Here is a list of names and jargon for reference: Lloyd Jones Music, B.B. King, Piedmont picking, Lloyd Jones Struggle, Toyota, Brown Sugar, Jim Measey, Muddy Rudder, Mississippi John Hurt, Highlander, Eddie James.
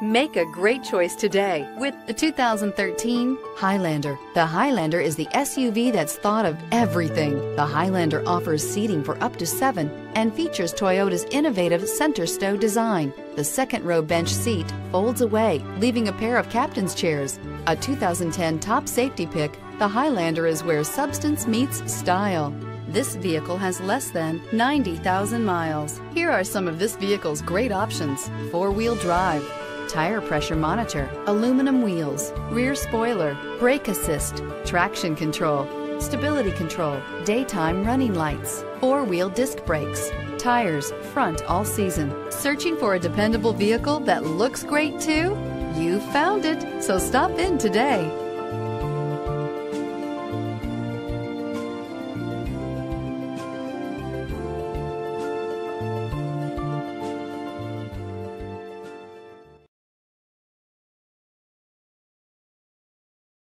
Make a great choice today with the 2013 Highlander. The Highlander is the SUV that's thought of everything. The Highlander offers seating for up to 7 and features Toyota's innovative center stow design. The second row bench seat folds away, leaving a pair of captain's chairs. A 2010 top safety pick, the Highlander is where substance meets style. This vehicle has less than 90,000 miles. Here are some of this vehicle's great options: four-wheel drive, tire pressure monitor, aluminum wheels, rear spoiler, brake assist, traction control, stability control, daytime running lights, four-wheel disc brakes, tires front all season. Searching for a dependable vehicle that looks great too? You found it, so stop in today.